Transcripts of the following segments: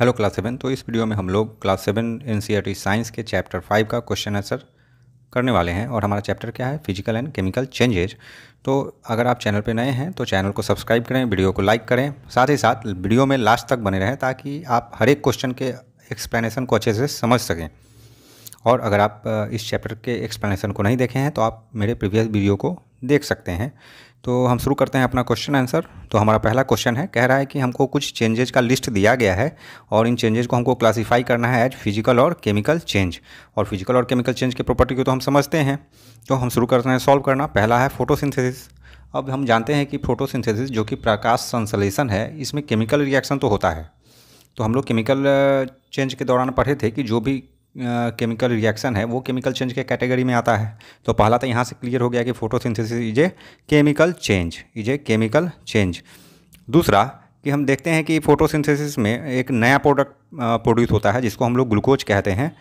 Hello class 7। तो इस video में हम लोग क्लास 7 एनसीईआरटी साइंस के चैप्टर 5 का क्वेश्चन आंसर करने वाले हैं और हमारा चैप्टर क्या है, फिजिकल एंड केमिकल चेंजेज। तो अगर आप चैनल पे नए हैं तो चैनल को सब्सक्राइब करें, वीडियो को लाइक करें, साथ ही साथ वीडियो में लास्ट तक बने रहें ताकि आप हर एक क्वेश्चन के एक्सप्लेनेशन को अच्छे से समझ सकें। और अगर आप इस चैप्टर के एक्सप्लेनेशन को नहीं देखे हैं तो आप मेरे प्रीवियस वीडियो को देख सकते हैं। तो हम शुरू करते हैं अपना क्वेश्चन आंसर। तो हमारा पहला क्वेश्चन है, कह रहा है कि हमको कुछ चेंजेज का लिस्ट दिया गया है और इन चेंजेज को हमको क्लासिफाई करना है एज फिजिकल और केमिकल चेंज। और फिजिकल और केमिकल चेंज की प्रॉपर्टी को तो हम समझते हैं, तो हम शुरू करते हैं सॉल्व करना। पहला है फोटोसिंथेसिस। अब हम जानते हैं कि फोटोसिंथेसिस जो कि प्रकाश संश्लेषण है, इसमें केमिकल रिएक्शन तो होता है। तो हम लोग केमिकल चेंज के दौरान पढ़े थे कि जो भी केमिकल रिएक्शन है वो केमिकल चेंज के कैटेगरी में आता है। तो पहला तो यहाँ से क्लियर हो गया कि photosynthesis is a chemical change, दूसरा कि हम देखते हैं कि फोटोसिंथेसिस में एक नया प्रोडक्ट प्रोड्यूस होता है जिसको हम लोग ग्लूकोज कहते हैं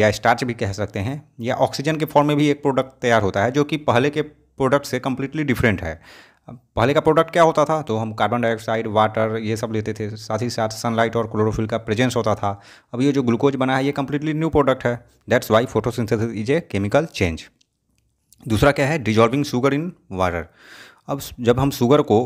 या स्टार्च भी कह सकते हैं, या ऑक्सीजन के फॉर्म में भी एक प्रोडक्ट तैयार होता है जो कि पहले के प्रोडक्ट से कम्प्लीटली डिफरेंट है। पहले का प्रोडक्ट क्या होता था, तो हम कार्बन डाइऑक्साइड, वाटर ये सब लेते थे, साथ ही साथ सनलाइट और क्लोरोफिल का प्रेजेंस होता था। अब ये जो ग्लूकोज बना है ये कम्प्लीटली न्यू प्रोडक्ट है। That's why photosynthesis is a chemical change. दूसरा क्या है, डिजॉल्विंग शुगर इन वाटर। अब जब हम शुगर को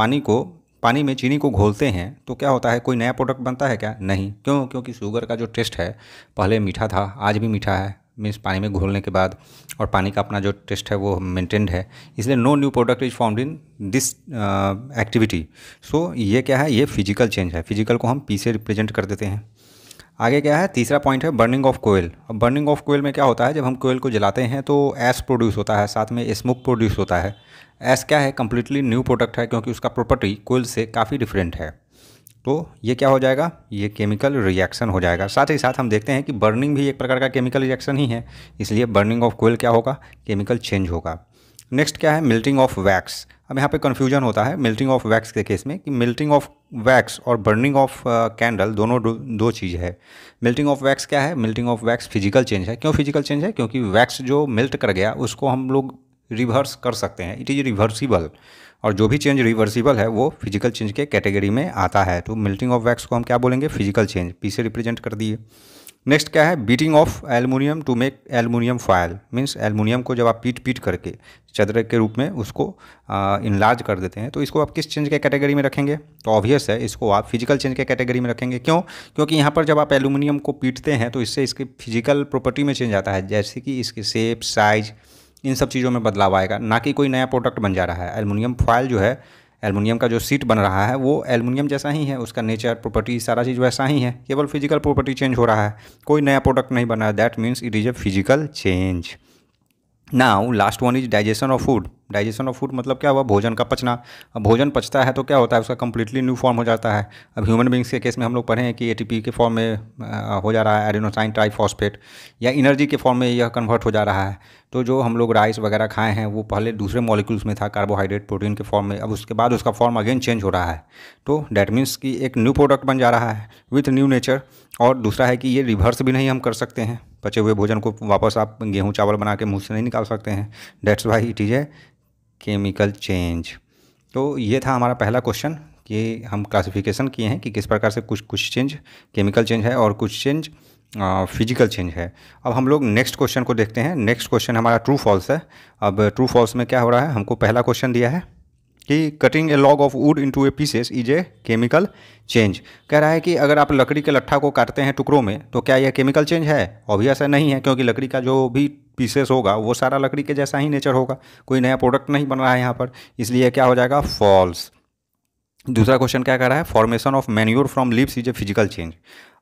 पानी में चीनी को घोलते हैं तो क्या होता है, कोई नया प्रोडक्ट बनता है क्या? नहीं। क्यों? क्योंकि शुगर का जो टेस्ट है पहले मीठा था, आज भी मीठा है, मीन्स पानी में घोलने के बाद, और पानी का अपना जो टेस्ट है वो मेंटेन्ड है। इसलिए no new product is found in this activity. So ये क्या है, ये फिजिकल चेंज है। फिजिकल को हम पी से रिप्रेजेंट कर देते हैं। आगे क्या है, तीसरा पॉइंट है बर्निंग ऑफ कोयल। अब बर्निंग ऑफ कोयल में क्या होता है, जब हम कोयल को जलाते हैं तो ऐश प्रोड्यूस होता है, साथ में स्मोक प्रोड्यूस होता है। ऐश क्या है, कम्प्लीटली न्यू प्रोडक्ट है क्योंकि उसका प्रॉपर्टी कोयल से काफ़ी डिफरेंट है। तो ये क्या हो जाएगा, ये केमिकल रिएक्शन हो जाएगा। साथ ही साथ हम देखते हैं कि बर्निंग भी एक प्रकार का केमिकल रिएक्शन ही है, इसलिए बर्निंग ऑफ कोयल क्या होगा, केमिकल चेंज होगा। नेक्स्ट क्या है, मेल्टिंग ऑफ वैक्स। अब यहाँ पे कन्फ्यूजन होता है मेल्टिंग ऑफ वैक्स के केस में, कि मेल्टिंग ऑफ वैक्स और बर्निंग ऑफ कैंडल दोनों दो चीज़ है। मेल्टिंग ऑफ वैक्स क्या है, melting of wax physical change है। क्यों फिजिकल चेंज है? क्योंकि वैक्स जो मेल्ट कर गया उसको हम लोग रिवर्स कर सकते हैं, इट इज़ रिवर्सिबल, और जो भी चेंज रिवर्सिबल है वो फिजिकल चेंज के कैटेगरी में आता है। तो मेल्टिंग ऑफ वैक्स को हम क्या बोलेंगे, फिजिकल चेंज, पी से रिप्रेजेंट कर दिए। नेक्स्ट क्या है, beating of aluminium to make aluminium foil. Means aluminium को जब आप पीट करके चदर के रूप में उसको इनलार्ज कर देते हैं, तो इसको आप किस चेंज के कैटेगरी में रखेंगे? तो ऑब्वियस है, इसको आप फिजिकल चेंज के कैटेगरी में रखेंगे। क्यों? क्योंकि यहाँ पर जब आप एलुमिनियम को पीटते हैं तो इससे इसकी फिजिकल प्रॉपर्टी में चेंज आता है, जैसे कि इसके शेप, साइज, इन सब चीज़ों में बदलाव आएगा, ना कि कोई नया प्रोडक्ट बन जा रहा है। एलुमिनियम फॉयल जो है, एलुमिनियम का जो सीट बन रहा है वो एलुमिनियम जैसा ही है, उसका नेचर, प्रॉपर्टी, सारा चीज़ वैसा ही है, केवल फिजिकल प्रॉपर्टी चेंज हो रहा है, कोई नया प्रोडक्ट नहीं बना है। That means it is a physical change. Now last one is digestion of food. Digestion of food मतलब क्या हुआ, भोजन का पचना। अब भोजन पचता है तो क्या होता है, उसका कंप्लीटली न्यू फॉर्म हो जाता है। अब ह्यूमन बींग्स के केस में हम लोग पढ़े हैं कि एटीपी के फॉर्म में हो जा रहा है, एडेनोसाइन ट्राइफॉस्फेट, या एनर्जी के फॉर्म में यह कन्वर्ट हो जा रहा है। तो जो हम लोग राइस वगैरह खाए हैं वो पहले दूसरे मॉलिक्यूल्स में था, कार्बोहाइड्रेट, प्रोटीन के फॉर्म में, अब उसके बाद उसका फॉर्म अगेन चेंज हो रहा है। तो डैट मीन्स कि एक न्यू प्रोडक्ट बन जा रहा है विथ न्यू नेचर। और दूसरा है कि ये रिवर्स भी नहीं हम कर सकते हैं, बचे हुए भोजन को वापस आप गेहूं चावल बना के मुँह से नहीं निकाल सकते हैं। That's why it is a chemical change. तो ये था हमारा पहला क्वेश्चन कि हम क्लासिफिकेशन किए हैं कि किस प्रकार से कुछ चेंज केमिकल चेंज है और कुछ चेंज फिजिकल चेंज है। अब हम लोग नेक्स्ट क्वेश्चन को देखते हैं। नेक्स्ट क्वेश्चन हमारा ट्रू फॉल्स है। अब ट्रू फॉल्स में क्या हो रहा है, हमको पहला क्वेश्चन दिया है कि cutting a log of wood into a pieces is a chemical change. कह रहा है कि अगर आप लकड़ी के लट्ठा को काटते हैं टुकड़ों में तो क्या यह केमिकल चेंज है? ऑब्वियस है नहीं है, क्योंकि लकड़ी का जो भी पीसेस होगा वो सारा लकड़ी के जैसा ही नेचर होगा, कोई नया प्रोडक्ट नहीं बन रहा है यहाँ पर, इसलिए क्या हो जाएगा, फॉल्स। दूसरा क्वेश्चन क्या कह रहा है, formation of manure from leaves is a physical change.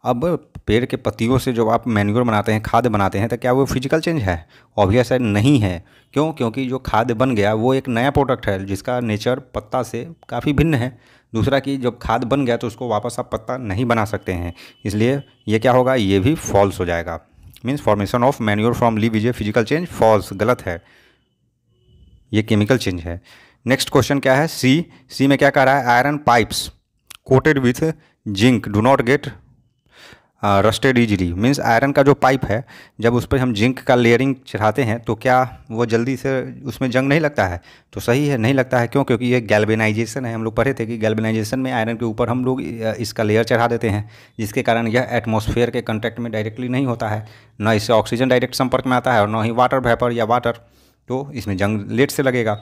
अब पेड़ के पत्तियों से जब आप मैन्योर बनाते हैं, खाद बनाते हैं, तो क्या वो फिजिकल चेंज है? ऑब्वियस है नहीं है। क्यों? क्योंकि जो खाद बन गया वो एक नया प्रोडक्ट है जिसका नेचर पत्ता से काफ़ी भिन्न है। दूसरा कि जब खाद बन गया तो उसको वापस आप पत्ता नहीं बना सकते हैं, इसलिए ये क्या होगा, ये भी फॉल्स हो जाएगा। Means formation of manure from leave is a physical change, false, गलत है, ये केमिकल चेंज है। नेक्स्ट क्वेश्चन क्या है, सी में क्या कह रहा है, iron pipes coated with zinc do not get rusted easily, means iron का जो पाइप है जब उस पर हम जिंक का लेयरिंग चढ़ाते हैं तो क्या वो जल्दी से उसमें जंग नहीं लगता है? तो सही है, नहीं लगता है। क्यों? क्योंकि ये गैल्वेनाइजेशन है। हम लोग पढ़े थे कि गैल्वेनाइजेशन में आयरन के ऊपर हम लोग इसका लेयर चढ़ा देते हैं, जिसके कारण यह एटमॉस्फेयर के कंटेक्ट में डायरेक्टली नहीं होता है, ना इससे ऑक्सीजन डायरेक्ट संपर्क में आता है और ना ही वाटर वेपर या वाटर, तो इसमें जंग लेट से लगेगा।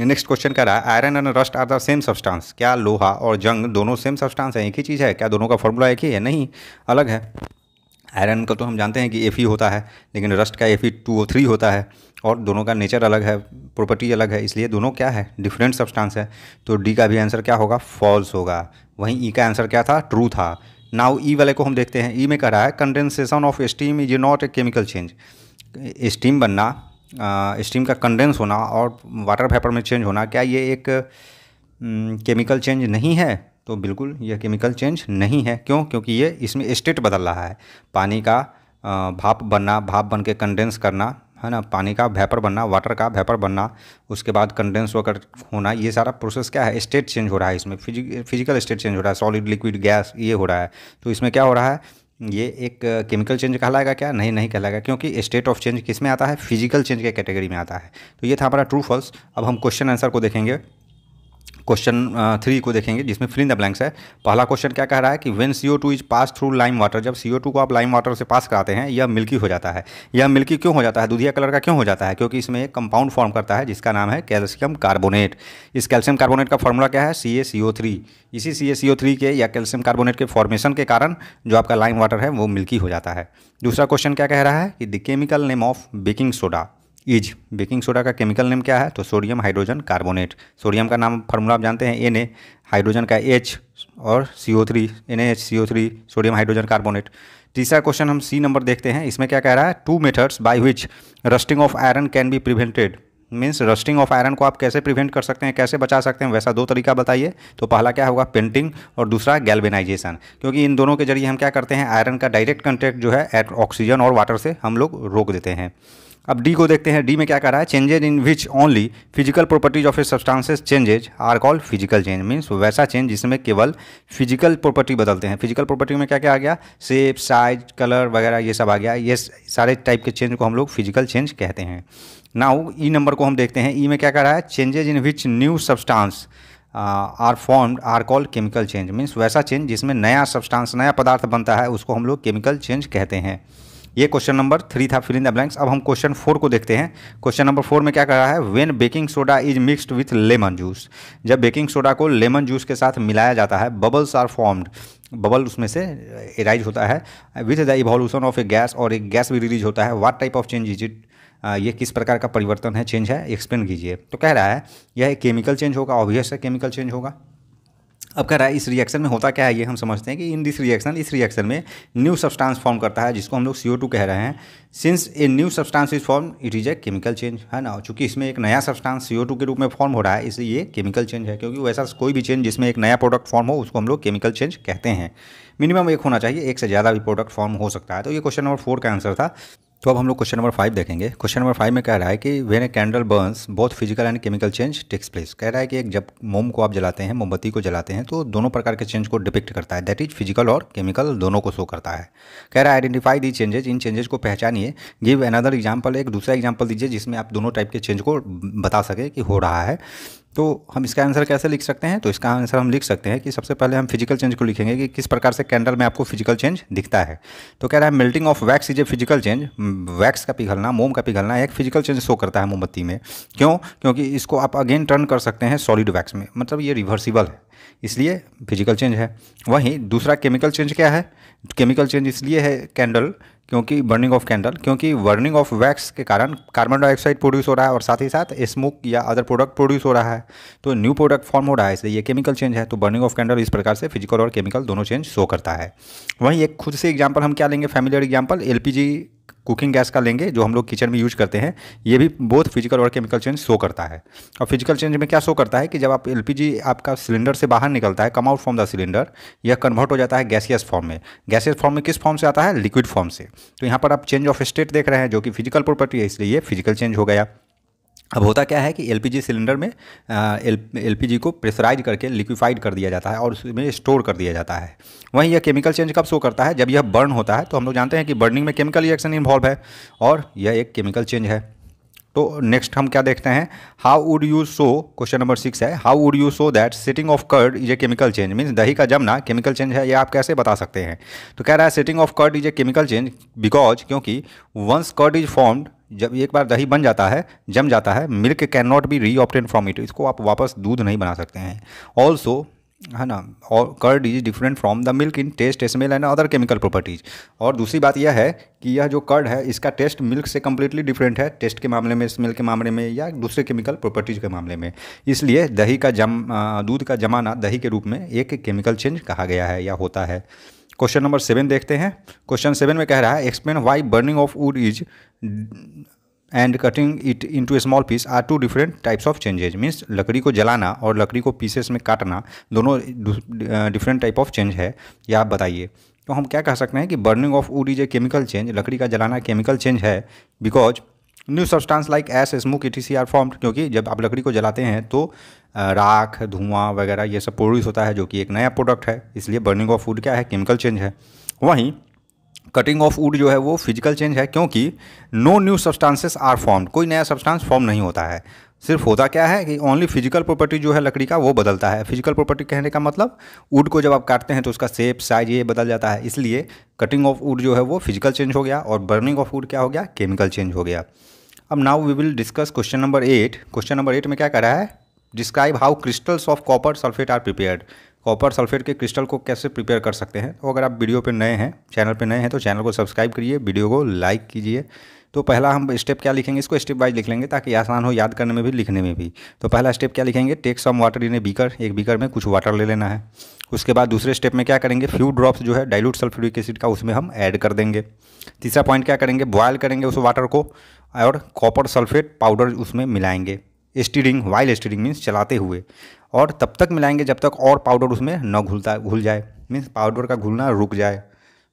नेक्स्ट क्वेश्चन कह रहा है iron and rust are the same substance, क्या लोहा और जंग दोनों सेम सब्सटेंस है, एक ही चीज़ है? क्या दोनों का फॉर्मूला एक ही है? नहीं, अलग है। आयरन का तो हम जानते हैं कि Fe होता है, लेकिन रस्ट का Fe2O3 होता है, और दोनों का नेचर अलग है, प्रॉपर्टी अलग है, इसलिए दोनों क्या है, डिफरेंट सब्सटेंस है। तो डी का भी आंसर क्या होगा, फॉल्स होगा। वहीं ई का आंसर क्या था, ट्रू था। नाउ ई वाले को हम देखते हैं। ई में कह रहा है condensation of steam is not a chemical change, steam बनना, स्टीम का कंडेंस होना और वाटर वेपर में चेंज होना, क्या ये एक केमिकल चेंज नहीं है? तो बिल्कुल यह केमिकल चेंज नहीं है। क्यों? क्योंकि ये इसमें स्टेट बदल रहा है। पानी का भाप बनना, भाप बन के कंडेंस करना, है ना, पानी का वेपर बनना, वाटर का वेपर बनना, उसके बाद कंडेंस होकर होना, ये सारा प्रोसेस क्या है, स्टेट चेंज हो रहा है। इसमें फिजिकल स्टेट चेंज हो रहा है, सॉलिड, लिक्विड, गैस, ये हो रहा है। तो इसमें क्या हो रहा है, ये एक केमिकल चेंज कहलाएगा क्या? नहीं, नहीं कहलाएगा, क्योंकि स्टेट ऑफ चेंज किस में आता है, फिजिकल चेंज के कैटेगरी में आता है। तो ये था हमारा ट्रू फॉल्स। अब हम क्वेश्चन आंसर को देखेंगे, क्वेश्चन 3 को देखेंगे, जिसमें फिल इन द ब्लैंक्स है। पहला क्वेश्चन क्या कह रहा है कि when CO2 is pass through lime water, जब CO2 को आप लाइम वाटर से पास कराते हैं यह मिल्की हो जाता है। यह मिल्की क्यों हो जाता है, दूधिया कलर का क्यों हो जाता है? क्योंकि इसमें एक कंपाउंड फॉर्म करता है जिसका नाम है कैल्शियम कार्बोनेट। इस कैल्शियम कार्बोनेट का फॉर्मूला क्या है, CaCO3। इसी CaCO3 के या कैल्शियम कार्बोनेट के फॉर्मेशन के कारण जो आपका लाइम वाटर है वो मिल्की हो जाता है। दूसरा क्वेश्चन क्या कह रहा है कि the chemical name of baking soda is, baking soda का केमिकल नेम क्या है? तो सोडियम हाइड्रोजन कार्बोनेट। सोडियम का नाम फार्मूला आप जानते हैं Na, हाइड्रोजन का H और CO3, NaHCO3, sodium hydrogen carbonate. तीसरा क्वेश्चन हम C नंबर देखते हैं। इसमें क्या कह रहा है, two methods by which rusting of iron can be prevented, means rusting of iron को आप कैसे प्रिवेंट कर सकते हैं, कैसे बचा सकते हैं, वैसा दो तरीका बताइए। तो पहला क्या होगा, पेंटिंग, और दूसरा गैल्वेनाइजेशन, क्योंकि इन दोनों के जरिए हम क्या करते हैं, आयरन का डायरेक्ट कंटेक्ट जो है ऑक्सीजन और वाटर से हम लोग रोक देते हैं। अब डी को देखते हैं। डी में क्या कह रहा है, changes in which only physical properties of a substances changes are called physical change, means वैसा चेंज जिसमें केवल फिजिकल प्रॉपर्टी बदलते हैं। फिजिकल प्रॉपर्टी में क्या क्या आ गया, शेप, साइज, कलर वगैरह ये सब आ गया। ये सारे टाइप के चेंज को हम लोग फिजिकल चेंज कहते हैं। नाउ ई नंबर को हम देखते हैं। ई में क्या कह रहा है, changes in which new substance are formed are called chemical change, means वैसा चेंज जिसमें नया सब्सटेंस, नया पदार्थ बनता है उसको हम लोग केमिकल चेंज कहते हैं। ये क्वेश्चन नंबर 3 था, फिल इन द ब्लैंक्स। अब हम क्वेश्चन 4 को देखते हैं। क्वेश्चन नंबर 4 में क्या कह रहा है, when baking soda is mixed with lemon juice, जब बेकिंग सोडा को लेमन जूस के साथ मिलाया जाता है, बबल्स आर फॉर्म्ड, बबल उसमें से एराइज होता है, with the evolution of a gas, और एक गैस भी रिलीज होता है। What type of change is it, ये किस प्रकार का परिवर्तन है, चेंज है, एक्सप्लेन कीजिए। तो कह रहा है यह एक केमिकल चेंज होगा, ऑब्वियस है केमिकल चेंज होगा। अब कह रहा है इस रिएक्शन में होता क्या है, ये हम समझते हैं कि इन दिस रिएक्शन, इस रिएक्शन में न्यू सब्सटेंस फॉर्म करता है जिसको हम लोग CO2 कह रहे हैं। Since a new substance is form it is a chemical change, है ना, चूँकि इसमें एक नया सब्सटेंस CO2 के रूप में फॉर्म हो रहा है इसलिए ये केमिकल चेंज है। क्योंकि वैसा कोई भी चेंज जिसमें एक नया प्रोडक्ट फॉर्म हो उसको हम लोग केमिकल चेंज कहते हैं। मिनिमम एक होना चाहिए, एक से ज़्यादा भी प्रोडक्ट फॉर्म हो सकता है। तो ये क्वेश्चन नंबर 4 का आंसर था। तो अब हम लोग क्वेश्चन नंबर 5 देखेंगे। क्वेश्चन नंबर 5 में कह रहा है कि when a candle burns both physical and chemical change takes place, कह रहा है कि एक जब मोम को आप जलाते हैं, मोमबत्ती को जलाते हैं, तो दोनों प्रकार के चेंज को डिपिक्ट करता है, दैट इज फिजिकल और केमिकल दोनों को शो करता है। कह रहा है आइडेंटिफाई दी चेंजेज, इन चेंजेज को पहचानिए। गिव अनदर एग्जाम्पल, एक दूसरा एग्जाम्पल दीजिए जिसमें आप दोनों टाइप के चेंज को बता सके कि हो रहा है। तो हम इसका आंसर कैसे लिख सकते हैं, तो इसका आंसर हम लिख सकते हैं कि सबसे पहले हम फिजिकल चेंज को लिखेंगे कि किस प्रकार से कैंडल में आपको फिजिकल चेंज दिखता है। तो कह रहा है melting of wax is a physical change, wax का पिघलना, मोम का पिघलना एक फिजिकल चेंज शो करता है मोमबत्ती में। क्यों? क्योंकि इसको आप अगेन टर्न कर सकते हैं सॉलिड वैक्स में, मतलब ये रिवर्सिबल है, इसलिए फिजिकल चेंज है। वहीं दूसरा केमिकल चेंज क्या है, केमिकल चेंज इसलिए है कैंडल, क्योंकि बर्निंग ऑफ कैंडल, क्योंकि बर्निंग ऑफ वैक्स के कारण कार्बन डाइऑक्साइड प्रोड्यूस हो रहा है और साथ ही साथ स्मोक या अदर प्रोडक्ट प्रोड्यूस हो रहा है, तो न्यू प्रोडक्ट फॉर्म हो रहा है, इसलिए ये केमिकल चेंज है। तो बर्निंग ऑफ कैंडल इस प्रकार से फिजिकल और केमिकल दोनों चेंज शो करता है। वहीं एक खुद से एग्जाम्पल हम क्या लेंगे, familiar example LPG cooking gas का लेंगे, जो हम लोग किचन में यूज करते हैं। ये भी बोथ फिजिकल और केमिकल चेंज शो करता है। और फिजिकल चेंज में क्या शो करता है कि जब आप LPG आपका सिलेंडर से बाहर निकलता है, come out from the cylinder, यह कन्वर्ट हो जाता है गैसियस फॉर्म में। गैसियस फॉर्म में किस फॉर्म से आता है, लिक्विड फॉर्म से। तो यहाँ पर आप चेंज ऑफ स्टेट देख रहे हैं जो कि फिजिकल प्रॉपर्टी है, इसलिए ये फिजिकल चेंज हो गया। अब होता क्या है कि एलपीजी सिलेंडर में एलपीजी को प्रेशराइज करके लिक्विफाइड कर दिया जाता है और उसमें स्टोर कर दिया जाता है। वहीं यह केमिकल चेंज कब शो करता है, जब यह बर्न होता है। तो हम लोग जानते हैं कि बर्निंग में केमिकल रिएक्शन इन्वॉल्व है और यह एक केमिकल चेंज है। तो नेक्स्ट हम क्या देखते हैं, how would you show, question number 6 है, how would you show that setting of curd is a chemical change, means दही का जमना केमिकल चेंज है, यह आप कैसे बता सकते हैं। तो कह रहा है setting of curd is a chemical change because, क्योंकि वंस कर्ड इज फॉर्म्ड, जब एक बार दही बन जाता है, जम जाता है, milk can not be re obtain from it, इसको आप वापस दूध नहीं बना सकते हैं। ऑल्सो है ना, और curd is different from the milk in taste, smell and other chemical properties. और दूसरी बात यह है कि यह जो कर्ड है इसका टेस्ट मिल्क से कम्प्लीटली डिफरेंट है, टेस्ट के मामले में, स्मेल के मामले में या दूसरे केमिकल प्रॉपर्टीज के मामले में। इसलिए दही का दूध का जमाना दही के रूप में एक केमिकल चेंज कहा गया है या होता है। क्वेश्चन नंबर 7 देखते हैं। क्वेश्चन 7 में कह रहा है explain why burning of wood is and cutting it into small piece are two different types of changes, means लकड़ी को जलाना और लकड़ी को पीसेस में काटना दोनों डिफरेंट टाइप ऑफ चेंज है, या आप बताइए। तो हम क्या कह सकते हैं कि burning of wood is a chemical change, लकड़ी का जलाना केमिकल चेंज है because new substance like ash, smoke, etc are formed, क्योंकि जब आप लकड़ी को जलाते हैं तो राख, धुआं वगैरह ये सब प्रोड्यूस होता है, जो कि एक नया प्रोडक्ट है। इसलिए बर्निंग ऑफ वुड क्या है, केमिकल चेंज है। वहीं कटिंग ऑफ वुड जो है वो फिजिकल चेंज है, क्योंकि no new substances are formed, कोई नया सब्सटेंस फॉर्म नहीं होता है। सिर्फ होता क्या है कि ओनली फिजिकल प्रॉपर्टी जो है लकड़ी का वो बदलता है। फिजिकल प्रॉपर्टी कहने का मतलब वुड को जब आप काटते हैं तो उसका शेप, साइज ये बदल जाता है। इसलिए कटिंग ऑफ वुड जो है वो फिजिकल चेंज हो गया और बर्निंग ऑफ वुड क्या हो गया, केमिकल चेंज हो गया। अब now we will discuss question number 8। Question number 8 में क्या कर रहा है, describe how crystals of copper sulphate are prepared, copper sulphate के क्रिस्टल को कैसे प्रिपेयर कर सकते हैं। तो अगर आप वीडियो पे नए हैं, चैनल पे नए हैं, तो चैनल को सब्सक्राइब करिए, वीडियो को लाइक कीजिए। तो पहला हम स्टेप क्या लिखेंगे, इसको स्टेप वाइज लिख लेंगे ताकि आसान हो याद करने में भी, लिखने में भी। तो पहला स्टेप क्या लिखेंगे, take some water in a beaker, एक बीकर में कुछ वाटर ले लेना है। उसके बाद दूसरे स्टेप में क्या करेंगे, फ्यू ड्रॉप्स जो है डाइल्यूट सल्फ्यूरिक एसिड का उसमें हम ऐड कर देंगे। तीसरा पॉइंट क्या करेंगे, बॉयल करेंगे उस वाटर को और कॉपर सल्फेट पाउडर उसमें मिलाएंगे, स्टीरिंग, वाइल स्टीरिंग मीन्स चलाते हुए, और तब तक मिलाएंगे जब तक और पाउडर उसमें न घुल जाए, मीन्स पाउडर का घुलना रुक जाए।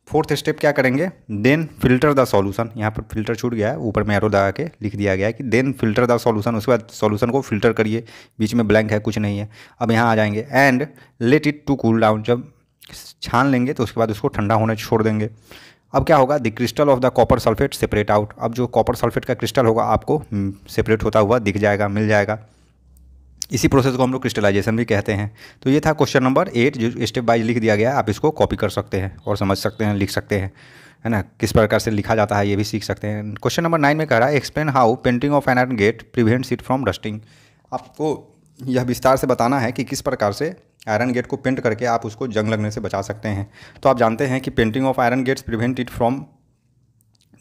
फोर्थ स्टेप क्या करेंगे, देन फिल्टर द सॉल्यूशन, यहाँ पर फिल्टर छूट गया है, ऊपर में एरो लगा के लिख दिया गया है कि देन फिल्टर द सॉल्यूशन, उसके बाद सॉल्यूशन को फिल्टर करिए, बीच में ब्लैंक है, कुछ नहीं है। अब यहाँ आ जाएंगे and let it to cool down, जब छान लेंगे तो उसके बाद उसको ठंडा होने छोड़ देंगे। अब क्या होगा, the crystal of the copper sulphate separate out, अब जो कॉपर सल्फेट का क्रिस्टल होगा आपको सेपरेट होता हुआ दिख जाएगा, मिल जाएगा। इसी प्रोसेस को हम लोग क्रिस्टलाइजेशन भी कहते हैं। तो ये था क्वेश्चन नंबर 8 जो स्टेप बाय लिख दिया गया है। आप इसको कॉपी कर सकते हैं और समझ सकते हैं, लिख सकते हैं, है ना, किस प्रकार से लिखा जाता है ये भी सीख सकते हैं। क्वेश्चन नंबर 9 में कह रहा है explain how painting of an iron gate prevents it from rusting, आपको यह विस्तार से बताना है कि किस प्रकार से आयरन गेट को पेंट करके आप उसको जंग लगने से बचा सकते हैं। तो आप जानते हैं कि painting of iron gates prevent it from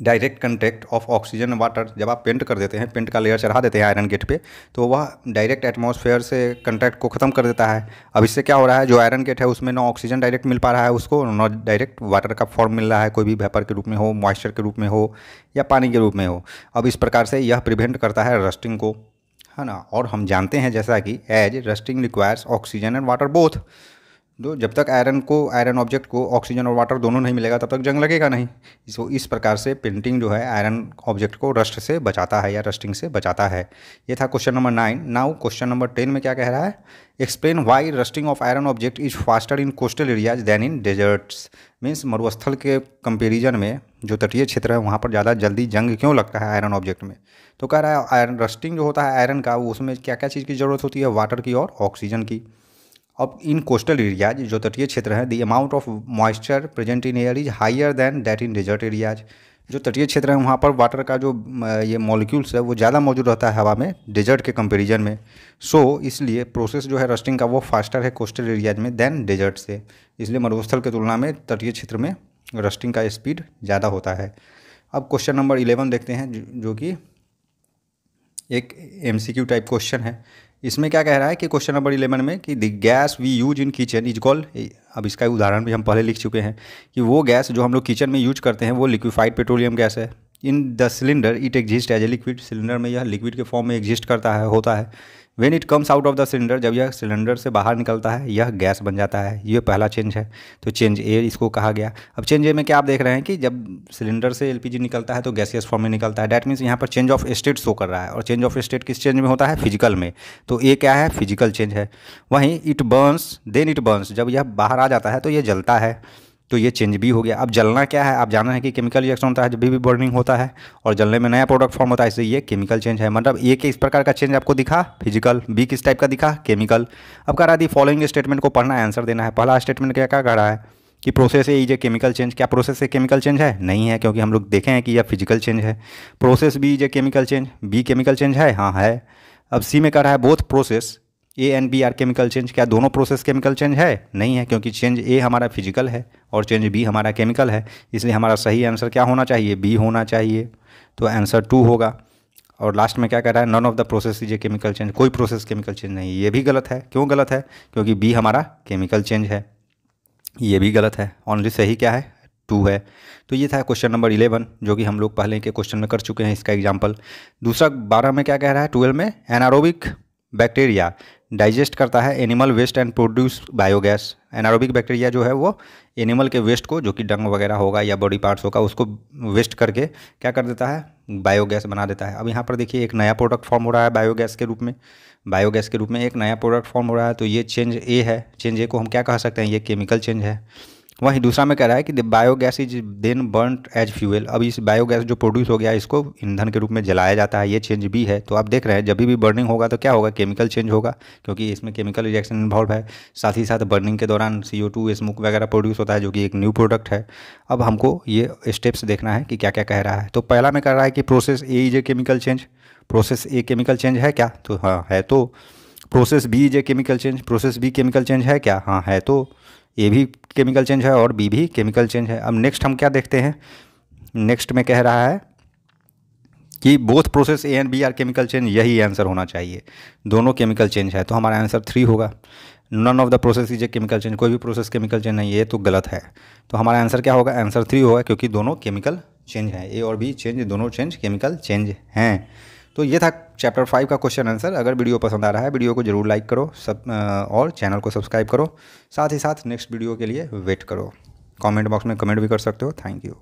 direct contact of oxygen water, जब आप पेंट कर देते हैं, पेंट का लेयर चढ़ा देते हैं आयरन गेट पे, तो वह डायरेक्ट एटमॉस्फेयर से कंटेक्ट को ख़त्म कर देता है। अब इससे क्या हो रहा है, जो आयरन गेट है उसमें ना ऑक्सीजन डायरेक्ट मिल पा रहा है उसको, ना डायरेक्ट वाटर का फॉर्म मिल रहा है, कोई भी वेपर के रूप में हो, मॉइस्चर के रूप में हो या पानी के रूप में हो। अब इस प्रकार से यह प्रिवेंट करता है रस्टिंग को, है ना। और हम जानते हैं जैसा कि as rusting requires oxygen and water both, तो जब तक आयरन ऑब्जेक्ट को ऑक्सीजन और वाटर दोनों नहीं मिलेगा तब तक जंग लगेगा नहीं। इसको इस प्रकार से पेंटिंग जो है आयरन ऑब्जेक्ट को रस्ट से बचाता है या रस्टिंग से बचाता है। ये था question number 9। Now question number 10 में क्या कह रहा है, explain why rusting of iron object is faster in coastal areas than in deserts, means मरुस्थल के कंपेरिजन में जो तटीय क्षेत्र है वहाँ पर ज़्यादा जल्दी जंग क्यों लगता है आयरन ऑब्जेक्ट में। तो कह रहा है आयरन रस्टिंग जो होता है आयरन का, उसमें क्या क्या चीज़ की ज़रूरत होती है, वाटर की और ऑक्सीजन की। अब इन कोस्टल एरियाज जो तटीय क्षेत्र हैं, the amount of moisture present in air is higher than that in desert areas, जो तटीय क्षेत्र है वहाँ पर वाटर का जो ये मॉलिक्यूल्स है वो ज़्यादा मौजूद रहता है हवा में डेजर्ट के कंपैरिजन में। सो इसलिए प्रोसेस जो है रस्टिंग का वो फास्टर है कोस्टल एरियाज में दैन डेजर्ट से, इसलिए मरुस्थल की तुलना में तटीय क्षेत्र में रस्टिंग का स्पीड ज़्यादा होता है। अब क्वेश्चन नंबर 11 देखते हैं जो कि एक MCQ टाइप क्वेश्चन है। इसमें क्या कह रहा है कि क्वेश्चन नंबर 11 में कि the gas we use in kitchen is called, अब इसका उदाहरण भी हम पहले लिख चुके हैं कि वो गैस जो हम लोग किचन में यूज करते हैं वो लिक्विफाइड पेट्रोलियम गैस है। In the cylinder it exist as a liquid, cylinder में यह लिक्विड के फॉर्म में एग्जिस्ट करता है, होता है। When it comes out of the cylinder, जब यह सिलेंडर से बाहर निकलता है यह गैस बन जाता है। ये पहला चेंज है, तो चेंज ए इसको कहा गया। अब चेंज ए में क्या आप देख रहे हैं कि जब सिलेंडर से एलपीजी निकलता है तो गैसियस फॉर्म में निकलता है, डैट मीन्स यहाँ पर चेंज ऑफ स्टेट शो कर रहा है। और चेंज ऑफ स्टेट किस चेंज में होता है? फिजिकल में। तो ए क्या है? फिजिकल चेंज है। वहीं it burns, then it burns, जब यह बाहर आ जाता है तो यह जलता है, तो ये चेंज भी हो गया। अब जलना क्या है? आप जानना है कि केमिकल रिएक्शन होता है जब भी बर्निंग होता है और जलने में नया प्रोडक्ट फॉर्म होता है, इसलिए ये केमिकल चेंज है। मतलब ए के इस प्रकार का चेंज आपको दिखा फिजिकल, बी किस टाइप का दिखा? केमिकल। अब कह रहा है फॉलोइंग स्टेटमेंट को पढ़ना है, आंसर देना है। पहला स्टेटमेंट क्या कह रहा है कि process A is a chemical change. क्या प्रोसेस ए केमिकल चेंज है? नहीं है, क्योंकि हम लोग देखे हैं कि यह फिजिकल चेंज है। Process B is a chemical change, B chemical change है, हाँ है। अब सी में कह रहा है both process A and B are chemical change. क्या दोनों प्रोसेस केमिकल चेंज है? नहीं है, क्योंकि चेंज ए हमारा फिजिकल है और चेंज बी हमारा केमिकल है, इसलिए हमारा सही आंसर क्या होना चाहिए? बी होना चाहिए, तो आंसर 2 होगा। और लास्ट में क्या कह रहा है? None of the process is a chemical change, कोई प्रोसेस केमिकल चेंज नहीं। ये भी गलत है। क्यों गलत है? क्योंकि बी हमारा केमिकल चेंज है, ये भी गलत है। ऑनली सही क्या है? 2 है। तो ये था क्वेश्चन नंबर 11, जो कि हम लोग पहले के क्वेश्चन में कर चुके हैं इसका एग्जाम्पल। दूसरा 12 में क्या कह रहा है? 12 में एनारोबिक बैक्टीरिया डाइजेस्ट करता है animal waste and produce biogas. Anaerobic bacteria जो है वो एनिमल के वेस्ट को, जो कि डंग वगैरह होगा या बॉडी पार्ट्स होगा, उसको वेस्ट करके क्या कर देता है? बायोगैस बना देता है। अब यहाँ पर देखिए एक नया प्रोडक्ट फॉर्म हो रहा है बायोगैस के रूप में, बायोगैस के रूप में एक नया प्रोडक्ट फॉर्म हो रहा है, तो ये चेंज ए है। चेंज ए को हम क्या कह सकते हैं? ये केमिकल चेंज है। वहीं दूसरा में कह रहा है कि the biogas is then burned as fuel. अब इस बायोगैस जो प्रोड्यूस हो गया इसको ईंधन के रूप में जलाया जाता है, ये चेंज भी है। तो आप देख रहे हैं जब भी बर्निंग होगा तो क्या होगा? केमिकल चेंज होगा, क्योंकि इसमें केमिकल रिएक्शन इन्वॉल्व है। साथ ही साथ बर्निंग के दौरान CO2 स्मोक वगैरह प्रोड्यूस होता है, जो कि एक न्यू प्रोडक्ट है। अब हमको ये स्टेप्स देखना है कि क्या क्या कह रहा है। तो पहला में कह रहा है कि process A is a chemical change. Process A chemical change है क्या? तो हाँ है। तो process B is a chemical change. Process B chemical change है क्या? हाँ है। तो ए भी केमिकल चेंज है और बी भी केमिकल चेंज है। अब नेक्स्ट हम क्या देखते हैं? नेक्स्ट में कह रहा है कि both process A and B are chemical change, यही आंसर होना चाहिए, दोनों केमिकल चेंज है, तो हमारा आंसर 3 होगा। None of the process is a chemical change, कोई भी प्रोसेस केमिकल चेंज नहीं है, ये तो गलत है। तो हमारा आंसर क्या होगा? आंसर 3 होगा, क्योंकि दोनों केमिकल चेंज है। ए और बी चेंज, दोनों चेंज केमिकल चेंज हैं। तो ये था चैप्टर 5 का क्वेश्चन आंसर। अगर वीडियो पसंद आ रहा है, वीडियो को जरूर लाइक करो और चैनल को सब्सक्राइब करो। साथ ही साथ नेक्स्ट वीडियो के लिए वेट करो। कमेंट बॉक्स में कमेंट भी कर सकते हो। Thank you.